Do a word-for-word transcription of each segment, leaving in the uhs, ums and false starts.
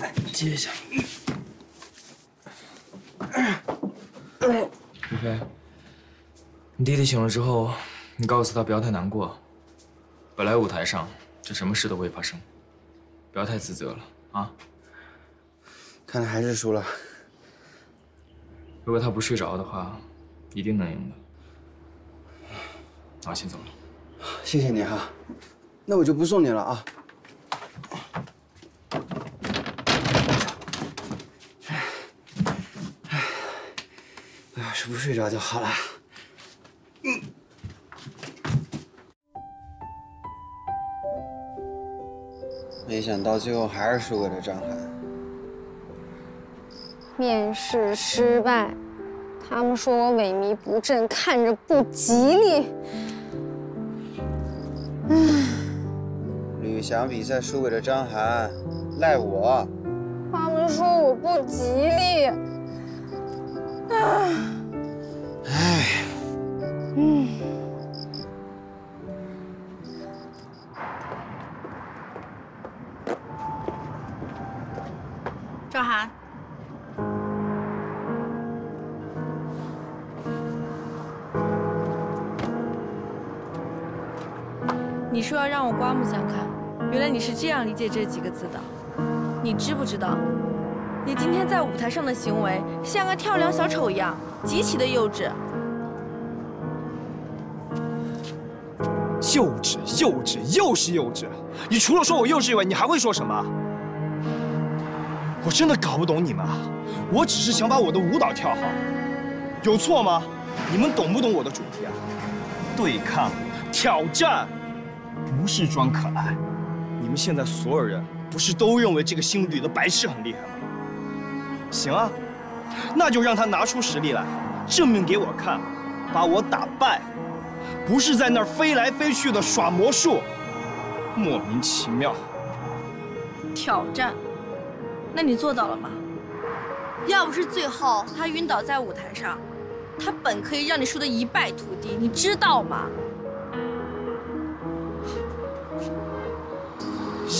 来接一下。雨飞，你弟弟醒了之后，你告诉他不要太难过。本来舞台上就什么事都会发生，不要太自责了啊。看来还是输了。如果他不睡着的话，一定能赢的。那我先走了。谢谢你哈、啊，那我就不送你了啊。 不睡着就好了。嗯。没想到最后还是输给了张涵。面试失败，他们说我萎靡不振，看着不吉利。唉。吕翔比赛输给了张涵，赖我。他们说我不吉利。唉。 哎，嗯，赵涵，你说要让我刮目相看，原来你是这样理解这几个字的。你知不知道，你今天在舞台上的行为像个跳梁小丑一样，极其的幼稚。 幼稚，幼稚，又是幼稚！你除了说我幼稚以外，你还会说什么？我真的搞不懂你们啊！我只是想把我的舞蹈跳好，有错吗？你们懂不懂我的主题啊？对抗、挑战，不是装可爱。你们现在所有人不是都认为这个姓吕的白痴很厉害吗？行啊，那就让他拿出实力来，证明给我看，把我打败。 不是在那儿飞来飞去的耍魔术，莫名其妙。挑战，那你做到了吗？要不是最后他晕倒在舞台上，他本可以让你输得一败涂地，你知道吗？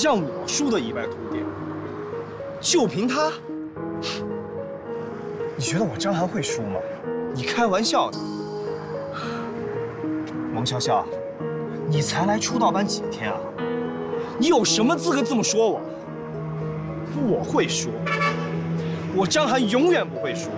让我输得一败涂地，就凭他？你觉得我张涵会输吗？你开玩笑呢？ 王潇潇，你才来出道班几天啊？你有什么资格这么说我？我会输，我张涵永远不会输。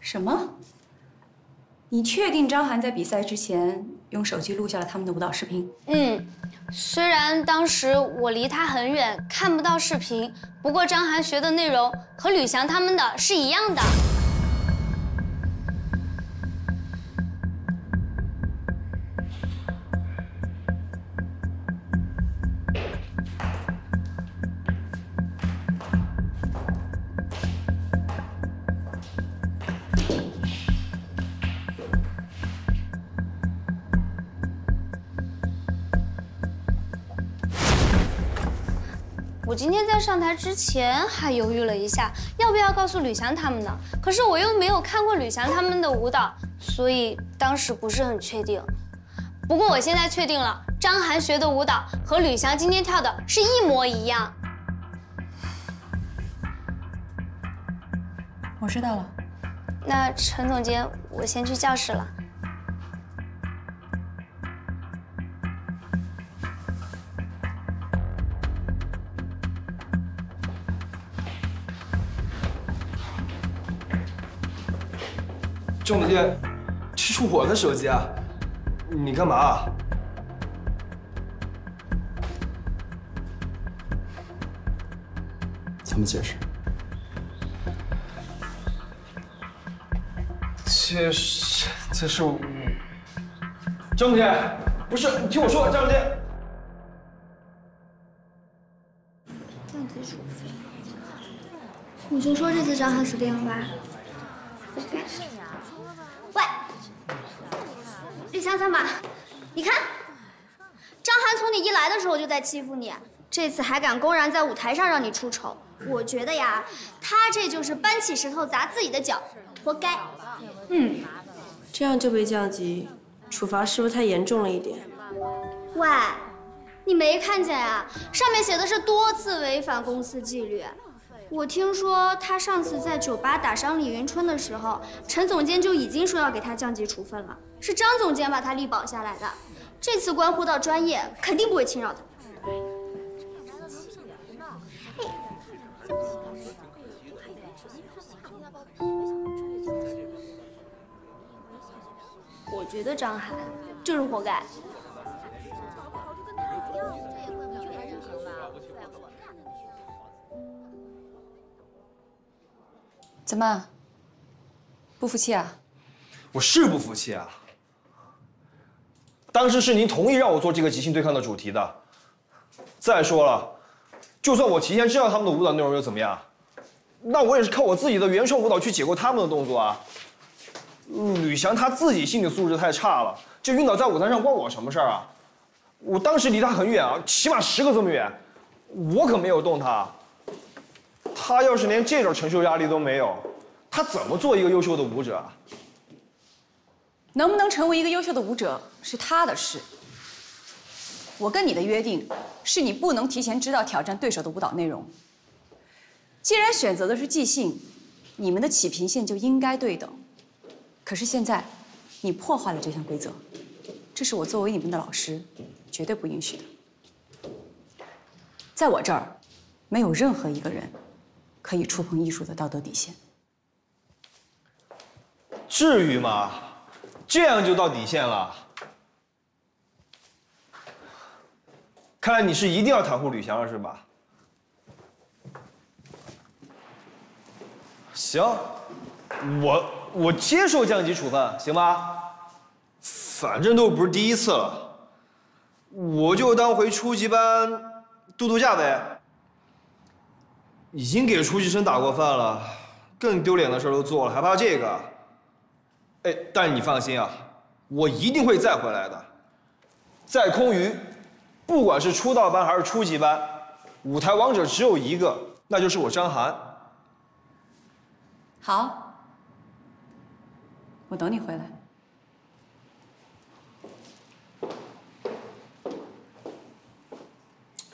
什么？你确定张涵在比赛之前用手机录下了他们的舞蹈视频？嗯，虽然当时我离他很远，看不到视频，不过张涵学的内容和吕翔他们的是一样的。今天在上台之前还犹豫了一下，要不要告诉吕翔他们呢？可是我又没有看过吕翔他们的舞蹈，所以当时不是很确定。不过我现在确定了，张涵学的舞蹈和吕翔今天跳的是一模一样。我知道了。那陈总监，我先去教室了。 郑总监，这是我的手机啊，你干嘛、啊？怎么解释？这是这是我张不见，不是你听我说，张不见。 你就说这次张翰死定了吧？喂，李想想吧，你看，张翰从你一来的时候就在欺负你，这次还敢公然在舞台上让你出丑，我觉得呀，他这就是搬起石头砸自己的脚，活该。嗯，这样就被降级，处罚是不是太严重了一点？喂，你没看见呀？上面写的是多次违反公司纪律。 我听说他上次在酒吧打伤李云春的时候，陈总监就已经说要给他降级处分了，是张总监把他力保下来的。这次关乎到专业，肯定不会轻饶他。我觉得张翰就是活该。 怎么，不服气啊？我是不服气啊！当时是您同意让我做这个即兴对抗的主题的。再说了，就算我提前知道他们的舞蹈内容又怎么样？那我也是靠我自己的原创舞蹈去解构他们的动作啊。吕翔他自己心理素质太差了，这晕倒在舞台上关我什么事儿啊？我当时离他很远啊，起码十个这么远，我可没有动他。 他要是连这种承受压力都没有，他怎么做一个优秀的舞者啊？能不能成为一个优秀的舞者是他的事。我跟你的约定是你不能提前知道挑战对手的舞蹈内容。既然选择的是即兴，你们的起评线就应该对等。可是现在，你破坏了这项规则，这是我作为你们的老师绝对不允许的。在我这儿，没有任何一个人 可以触碰艺术的道德底线，至于吗？这样就到底线了？看来你是一定要袒护吕翔了是吧？行，我我接受降级处分，行吧？反正都不是第一次了，我就当回初级班度度假呗。 已经给初级生打过饭了，更丢脸的事都做了，还怕这个？哎，但是你放心啊，我一定会再回来的。在空余，不管是出道班还是初级班，舞台王者只有一个，那就是我张涵。好，我等你回来。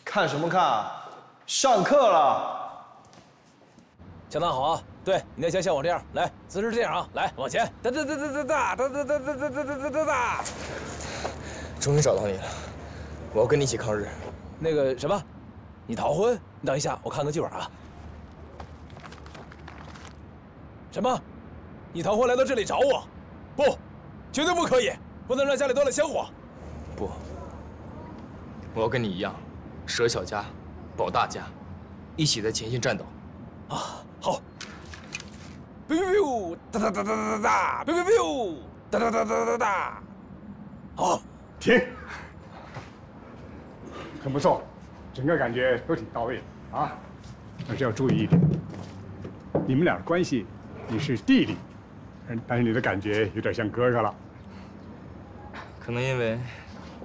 看什么看啊？上课了。 向大好啊！对，你要先像我这样来，姿势这样啊，来往前，哒哒哒哒哒哒哒哒哒哒哒哒哒哒。终于找到你了，我要跟你一起抗日。那个什么，你逃婚？你等一下，我看看剧本啊。什么？你逃婚来到这里找我？不，绝对不可以，不能让家里断了香火。不，我要跟你一样，舍小家，保大家，一起在前线战斗。啊！ 好，哔哔哔，哒哒哒哒哒哒，哔哔哔，哒哒哒哒哒哒。好，停。很不错，整个感觉都挺到位的啊。但是要注意一点，你们俩的关系，你是弟弟，但是你的感觉有点像哥哥了。可能因为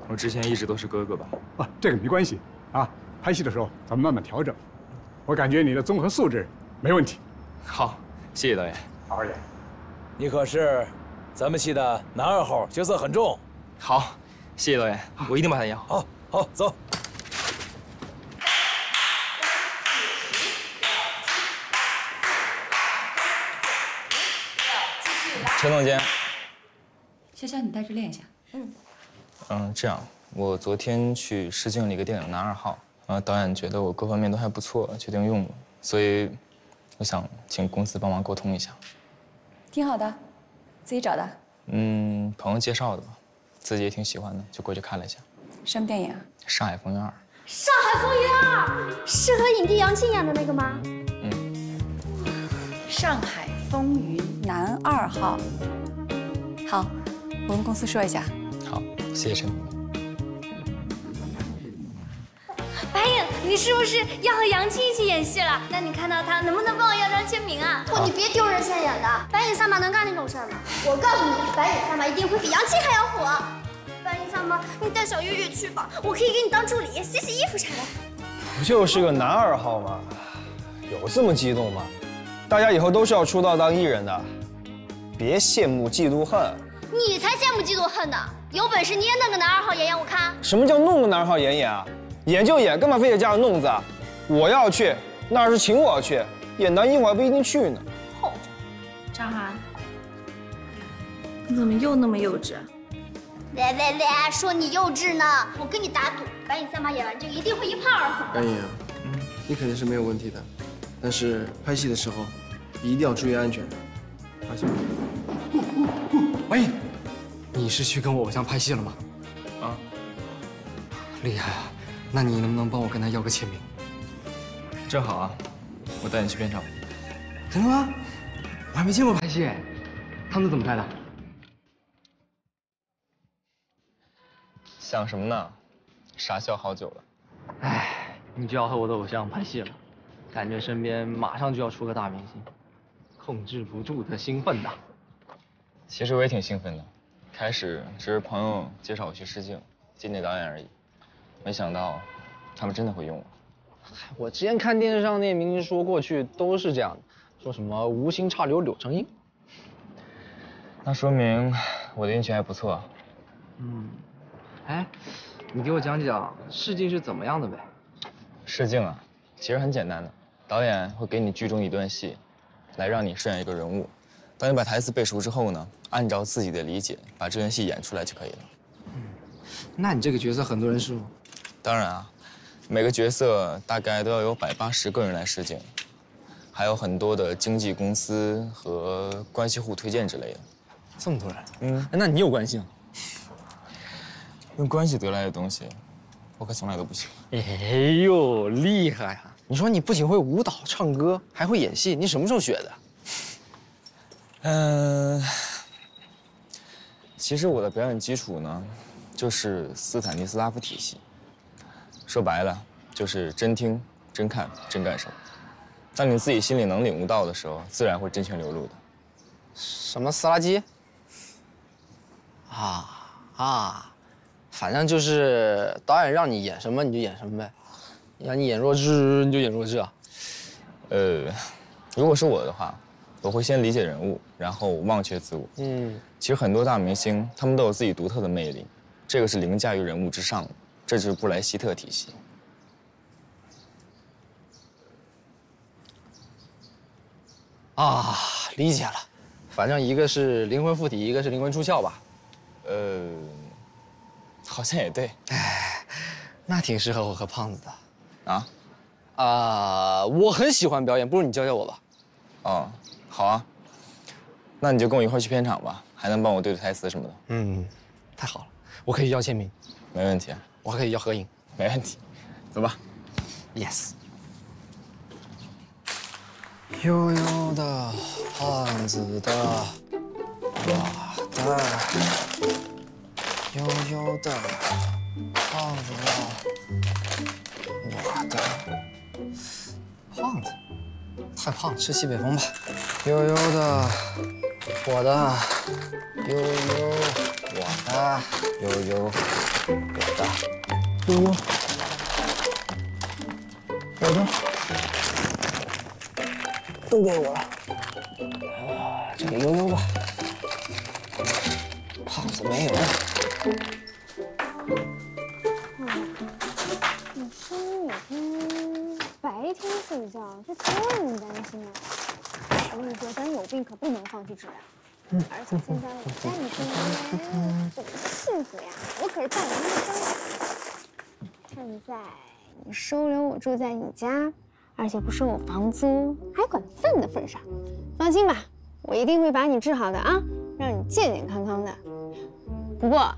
我之前一直都是哥哥吧。啊，这个没关系啊。拍戏的时候咱们慢慢调整。我感觉你的综合素质 没问题，好，谢谢导演。导演，你可是咱们系的男二号，角色很重。好，谢谢导演，我一定把他演好。好，好，走。陈总监，潇潇，你带着练一下。嗯。嗯，这样，我昨天去试镜了一个电影《男二号》，然后导演觉得我各方面都还不错，决定用我，所以 我想请公司帮忙沟通一下，挺好的，自己找的。嗯，朋友介绍的吧，自己也挺喜欢的，就过去看了一下。什么电影啊？《上海风云二》。《上海风云二》是和影帝杨沁演的那个吗？嗯。上海风云南二号。好，我跟公司说一下。好，谢谢陈总。白影，你是不是要和杨青一起演戏了？那你看到他能不能帮我要张签名啊？哦，你别丢人现眼的。白影萨满能干那种事儿吗？我告诉你，白影萨满一定会比杨青还要火。白影萨满，你带小月月去吧，我可以给你当助理，洗洗衣服啥的。不就是个男二号吗？ 有这么激动吗？大家以后都是要出道当艺人的，别羡慕嫉妒恨。你才羡慕嫉妒恨呢！有本事你也弄个男二号演演我看。什么叫弄个男二号演演啊？演就演，干嘛非得加个弄字啊？我要去，那要是请我去演男一，我还不一定去呢。哦，张涵，你怎么又那么幼稚？喂喂喂，说你幼稚呢！我跟你打赌，白影三马演完这个一定会一炮而红。白影，你肯定是没有问题的。 但是拍戏的时候，一定要注意安全，发现吗？喂，你是去跟我偶像拍戏了吗？啊，厉害啊！那你能不能帮我跟他要个签名？正好啊，我带你去片场。真的吗？我还没见过拍戏哎，他们怎么拍的？想什么呢？傻笑好久了。哎，你就要和我的偶像拍戏了。 感觉身边马上就要出个大明星，控制不住的兴奋呐。其实我也挺兴奋的，开始只是朋友介绍我去试镜，见见导演而已，没想到他们真的会用我。我之前看电视上那些明星说过去都是这样的，说什么无心插柳柳成荫。那说明我的运气还不错。嗯，哎，你给我讲讲试镜是怎么样的呗？试镜啊，其实很简单的。 导演会给你剧中一段戏，来让你饰演一个人物。当你把台词背熟之后呢，按照自己的理解把这段戏演出来就可以了。嗯，那你这个角色很多人试吗？当然啊，每个角色大概都要有百八十个人来试镜，还有很多的经纪公司和关系户推荐之类的。这么多人？嗯，那你有关系吗？用关系得来的东西，我可从来都不喜欢。哎呦，厉害啊！ 你说你不仅会舞蹈、唱歌，还会演戏，你什么时候学的？嗯、呃，其实我的表演基础呢，就是斯坦尼斯拉夫体系。说白了，就是真听、真看、真感受。当你自己心里能领悟到的时候，自然会真情流露的。什么斯拉基？啊啊，反正就是导演让你演什么你就演什么呗。 让你演弱智，你就演弱智啊。呃，如果是我的话，我会先理解人物，然后忘却自我。嗯，其实很多大明星他们都有自己独特的魅力，这个是凌驾于人物之上的，这就是布莱希特体系。啊，理解了。反正一个是灵魂附体，一个是灵魂出窍吧。呃，好像也对。哎，那挺适合我和胖子的。 啊，啊，我很喜欢表演，不如你教教我吧。哦，好啊，那你就跟我一块去片场吧，还能帮我对对台词什么的。嗯，太好了，我可以要签名，没问题。我还可以要合影，没问题。走吧。Yes。悠悠的胖子的我的，悠悠的胖子的。 我的胖子太胖了，吃西北风吧。悠悠的，我的，悠悠，我的，悠悠，我的，悠悠，我的，都给我了。啊，这个悠悠吧，胖子没有。 白天睡觉，这多让人担心啊！我跟你说，咱有病可不能放弃治疗。嗯、而且现在我带你去医院，怎么幸福呀？我可是半年的生。现在你收留我住在你家，而且不收我房租，还管饭的份上，放心吧，我一定会把你治好的啊，让你健健康康的。不过，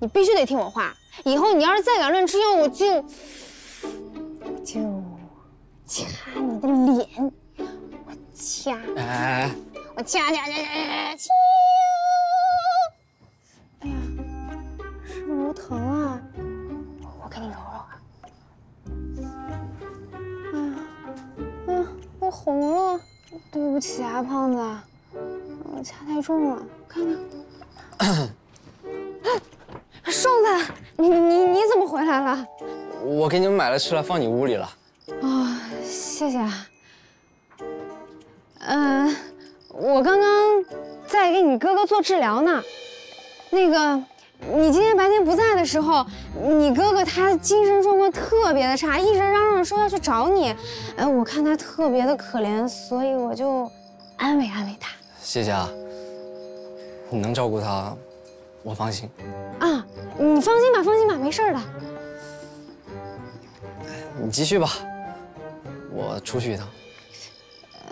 你必须得听我话，以后你要是再敢乱吃药，我就就。 掐你的脸，我掐！哎，我掐掐掐掐掐！哎呀，是不是揉疼啊？我给你揉揉啊。哎呀，哎呀，我红了，对不起啊，胖子，我掐太重了，看看。瘦子，你你你怎么回来了？我给你们买了吃了，放你屋里了。哦，谢谢啊。嗯、呃，我刚刚在给你哥哥做治疗呢。那个，你今天白天不在的时候，你哥哥他精神状况特别的差，一直嚷嚷说要去找你。哎，我看他特别的可怜，所以我就安慰安慰他。谢谢啊，你能照顾他，我放心。啊，你放心吧，放心吧，没事的。你继续吧，我出去一趟。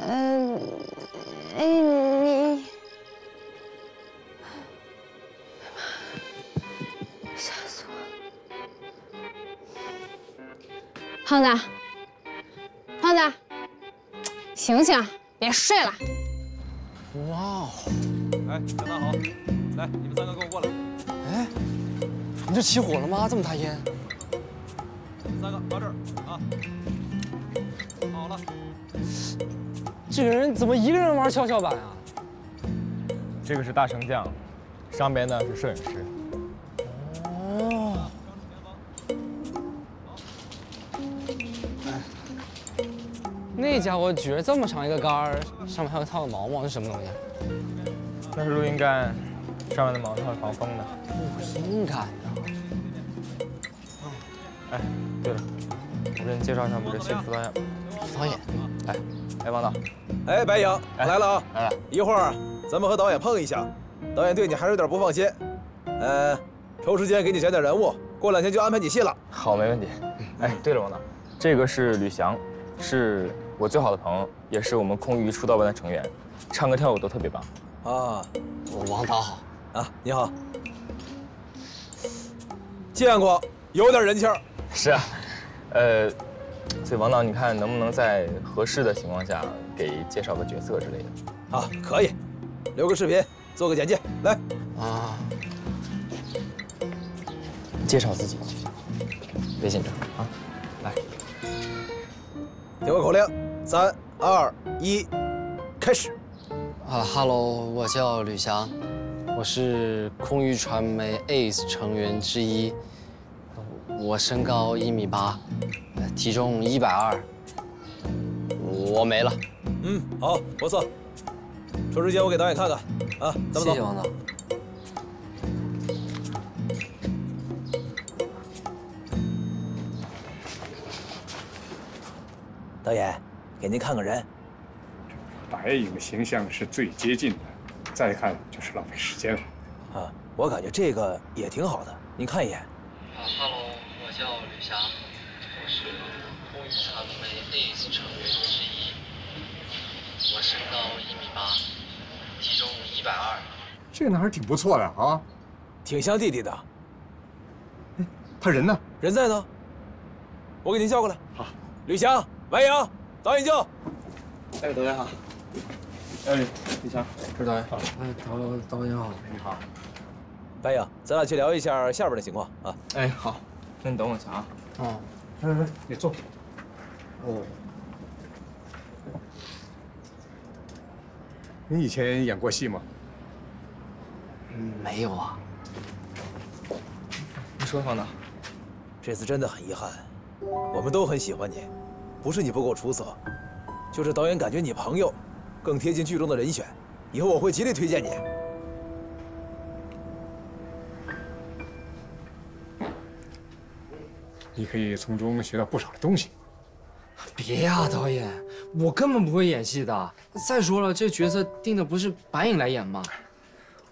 嗯，哎，你，吓死我！胖子，胖子，醒醒，别睡了。哇哦！哎，小大好，来，你们三个跟我过来。哎，你这起火了吗？这么大烟！你们三个到这儿啊，好了。这个人怎么一个人玩跷跷板啊？这个是大绳匠，上边呢是摄影师。哦。哎，那家伙举着这么长一个杆儿，上面还有套个毛毛，是什么东西？那是录音杆，上面的毛套是防风的。录音杆呢？哎，对了，我给你介绍一下我们这新副导演。副导演，来。哎，王导，哎，白影，我来了啊！哎，一会儿咱们和导演碰一下，导演对你还是有点不放心。呃，抽时间给你讲讲人物，过两天就安排你戏了。好，没问题。哎，对了，王导，这个是吕翔，是我最好的朋友，也是我们空余出道班的成员，唱歌跳舞都特别棒。啊，王导好啊，你好。见过，有点人气儿。是啊，呃。所以王导，你看能不能在合适的情况下给介绍个角色之类的？啊，可以，留个视频，做个简介，来。啊，介绍自己，别紧张啊，来，听我口令，三二一，开始。啊哈喽，我叫吕翔，我是空余传媒 A C E 成员之一，我身高一米八。体重一百二，我没了。嗯，好，不错。抽时间我给导演看看，啊，咱们走。谢谢王导。导演，给您看个人。白影形象是最接近的，再看就是浪费时间了。啊，我感觉这个也挺好的，您看一眼。啊哈喽，我叫吕翔。我是空余传媒 A C E 成员之一，我身高一米八，体重一百二。这个男孩挺不错的啊，挺像弟弟的。哎，他人呢？人在呢。我给您叫过来。好，吕翔、白影，导演就。哎，导演好。哎，吕翔，这是导演好。哎，导导演好，你好。白影，咱俩去聊一下下边的情况啊。哎，好，那你等我一下啊。哦。来来来，你坐。哦，你以前演过戏吗？没有啊。你说方导，这次真的很遗憾，我们都很喜欢你，不是你不够出色，就是导演感觉你朋友更贴近剧中的人选，以后我会极力推荐你。你可以从中学到不少的东西。别呀，导演，我根本不会演戏的。再说了，这角色定的不是白影来演吗？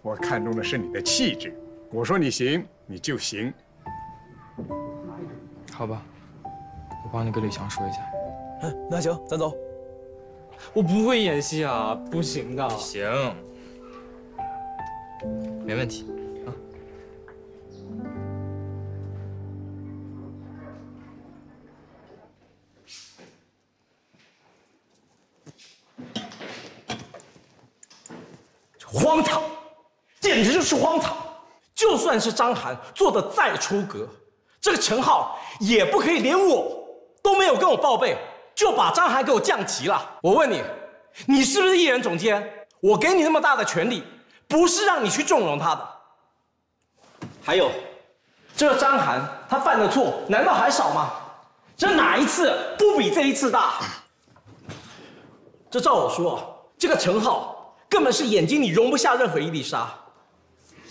我看中的是你的气质，我说你行，你就行。好吧，我帮你跟吕翔说一下。嗯，那行，咱走。我不会演戏啊，不行的。行，没问题。荒唐，简直就是荒唐！就算是章邯做的再出格，这个陈浩也不可以连我都没有跟我报备，就把章邯给我降级了。我问你，你是不是艺人总监？我给你那么大的权利，不是让你去纵容他的。还有，这个章邯他犯的错难道还少吗？这哪一次不比这一次大？这照我说，这个陈浩。 根本是眼睛里容不下任何一粒沙。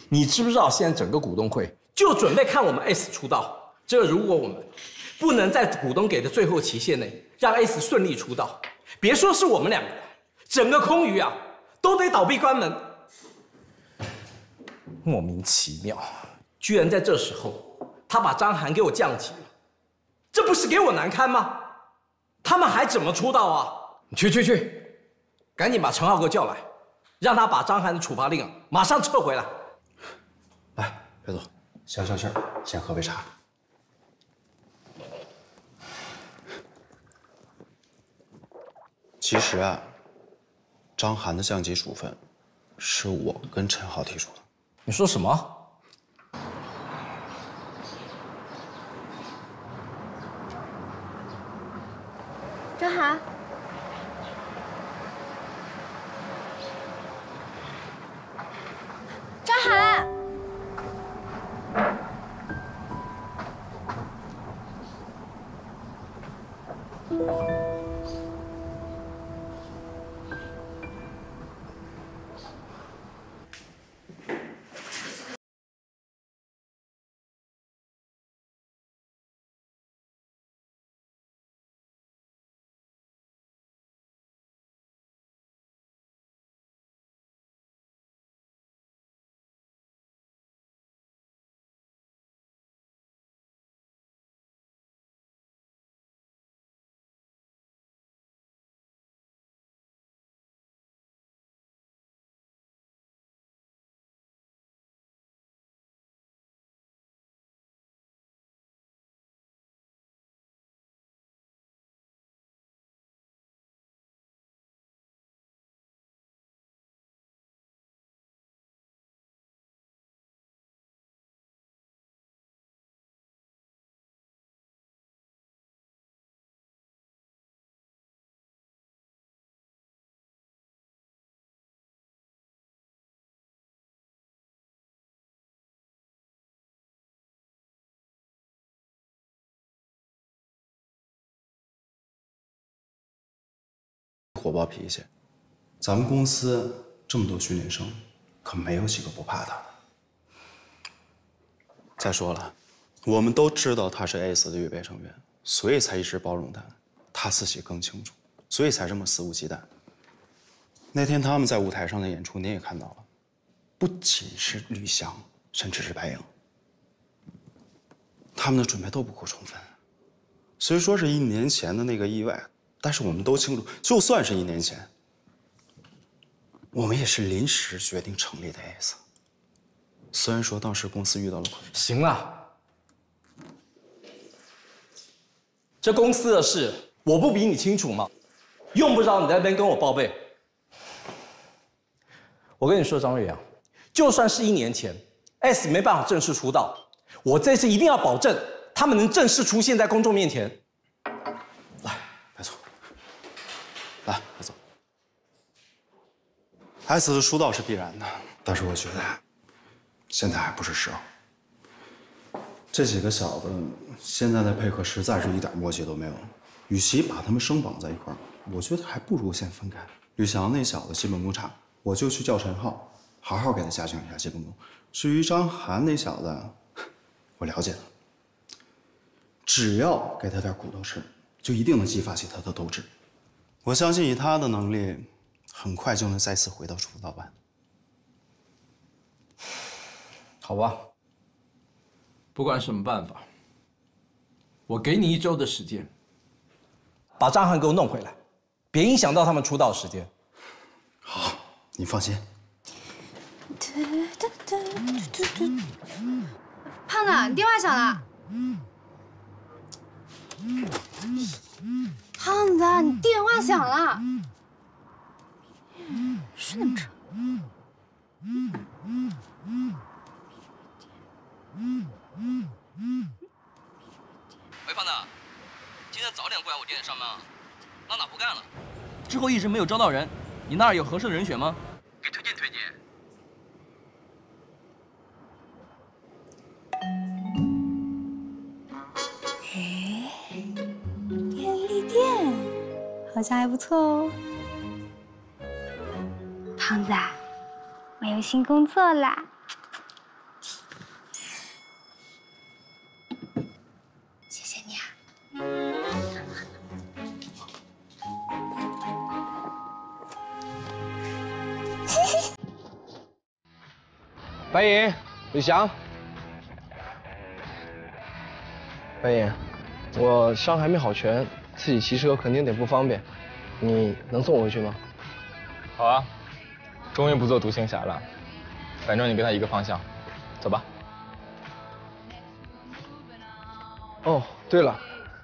你知不知道现在整个股东会就准备看我们 A C E 出道？这个如果我们不能在股东给的最后期限内让 A C E 顺利出道，别说是我们两个，整个空余啊都得倒闭关门。莫名其妙，居然在这时候他把章邯给我降级了，这不是给我难堪吗？他们还怎么出道啊？你去去去，赶紧把陈浩给我叫来。 让他把章邯的处罚令马上撤回来。来，白总，消消气儿，先喝杯茶。其实啊，章邯的降级处分是我跟陈浩提出的。你说什么？章邯。 章邯，火爆脾气，咱们公司这么多训练生，可没有几个不怕他的。再说了，我们都知道他是 A C E 的预备成员，所以才一直包容他。他自己更清楚，所以才这么肆无忌惮。那天他们在舞台上的演出，你也看到了，不仅是吕翔，甚至是白颖，他们的准备都不够充分。虽说是一年前的那个意外。 但是我们都清楚，就算是一年前，我们也是临时决定成立的 A C E。虽然说当时公司遇到了困难，行了，这公司的事我不比你清楚吗？用不着你在那边跟我报备。我跟你说，张瑞阳，就算是一年前 ，A C E 没办法正式出道，我这次一定要保证他们能正式出现在公众面前。 来，白总 ，A C E 的出道是必然的，但是我觉得现在还不是时候。这几个小子现在的配合实在是一点默契都没有，与其把他们生绑在一块儿，我觉得还不如先分开。吕翔那小子基本功差，我就去叫陈浩，好好给他加强一下基本功。至于章邯那小子，我了解了，只要给他点骨头吃，就一定能激发起他的斗志。 我相信以他的能力，很快就能再次回到出道班。好吧，不管什么办法，我给你一周的时间，把章邯给我弄回来，别影响到他们出道时间。好，你放心。胖子，你电话响了。胖子，你电话响了，是那么着？喂，胖子，今天早点过来我店里上班啊，拉哪不干了？之后一直没有招到人，你那儿有合适的人选吗？给推荐推荐。哎，便利店好像还不错哦。胖子，我有新工作啦！ 白银，李翔。白银，我伤还没好全，自己骑车肯定得不方便，你能送我回去吗？好啊，终于不做独行侠了，反正你跟他一个方向，走吧。哦，对了，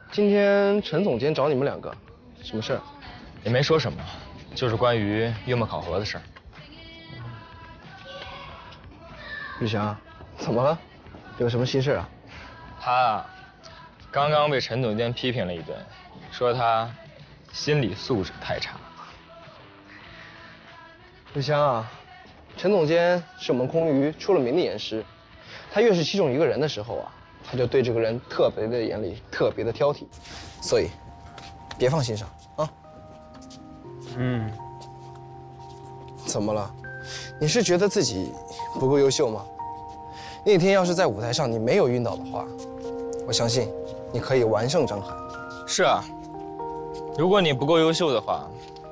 今天陈总监找你们两个，什么事儿？也没说什么，就是关于月末考核的事儿。 玉祥，怎么了？有什么心事啊？他啊，刚刚被陈总监批评了一顿，说他心理素质太差。玉祥啊，陈总监是我们空余出了名的严师，他越是器重一个人的时候啊，他就对这个人特别的严厉，特别的挑剔，所以别放心上啊。嗯。怎么了？ 你是觉得自己不够优秀吗？那天要是在舞台上你没有晕倒的话，我相信你可以完胜张翰。是啊，如果你不够优秀的话，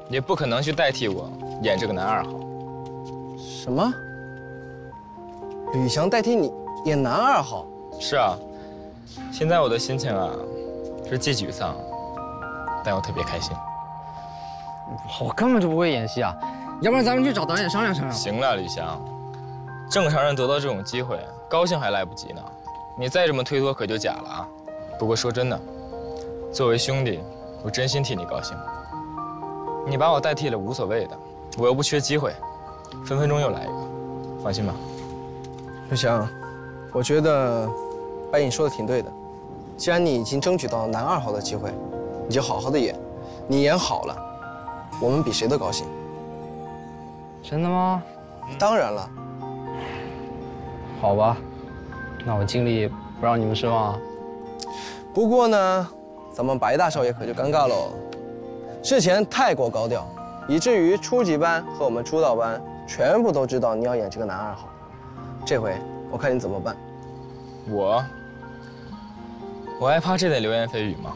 也不可能去代替我演这个男二号。什么？吕翔代替你演男二号？是啊，现在我的心情啊，是既沮丧，但又特别开心。我根本就不会演戏啊！ 要不然咱们去找导演商量商量。行了，李翔，正常人得到这种机会，高兴还来不及呢。你再这么推脱，可就假了啊！不过说真的，作为兄弟，我真心替你高兴。你把我代替了无所谓的，我又不缺机会，分分钟又来一个，放心吧。李翔，我觉得白影说的挺对的。既然你已经争取到男二号的机会，你就好好的演。你演好了，我们比谁都高兴。 真的吗？当然了。好吧，那我尽力不让你们失望啊。不过呢，咱们白大少爷可就尴尬喽。之前太过高调，以至于初级班和我们出道班全部都知道你要演这个男二号。这回我看你怎么办。我，我还怕这点流言蜚语吗？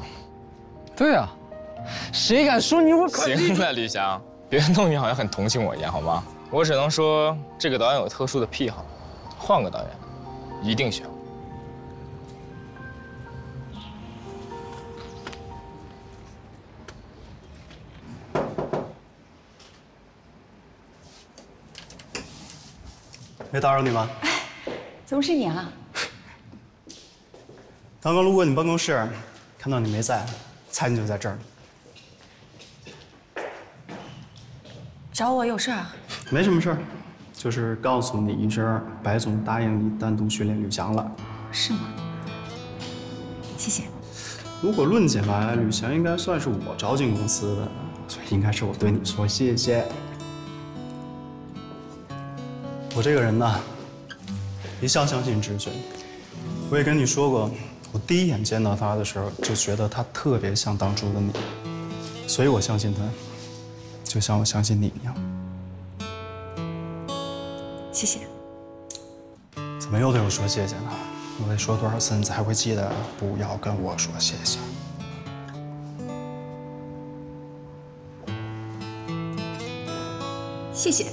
对啊，谁敢说你我肯定。行了，李翔。 别弄你好像很同情我一样，好吗？我只能说这个导演有特殊的癖好，换个导演，一定行。没打扰你吗？哎，怎么是你啊？刚刚路过你办公室，看到你没在，猜你就在这儿。 找我有事啊？没什么事儿，就是告诉你一声，白总答应你单独训练吕翔了。是吗？谢谢。如果论起来，吕翔应该算是我招进公司的，所以应该是我对你说谢谢。我这个人呢，一向相信直觉。我也跟你说过，我第一眼见到他的时候就觉得他特别像当初的你，所以我相信他。 就像我相信你一样。谢谢。怎么又对我说谢谢呢？我得说多少次你才会记得不要跟我说谢谢？谢谢。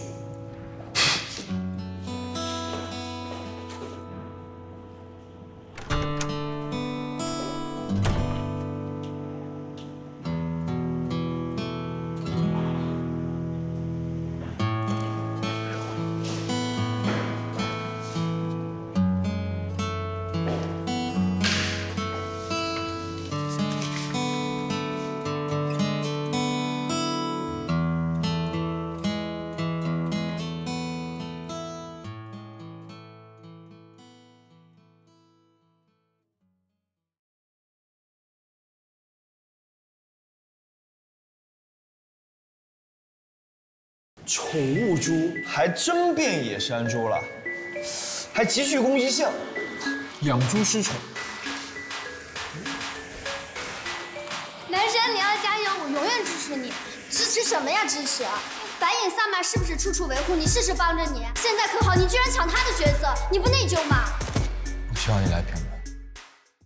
宠物猪还真变野生猪了，还极具攻击性，养猪失宠。男神，你要加油，我永远支持你。支持什么呀？支持！白影萨满是不是处处维护你，事事帮着你？现在可好，你居然抢他的角色，你不内疚吗？我需要你来评论。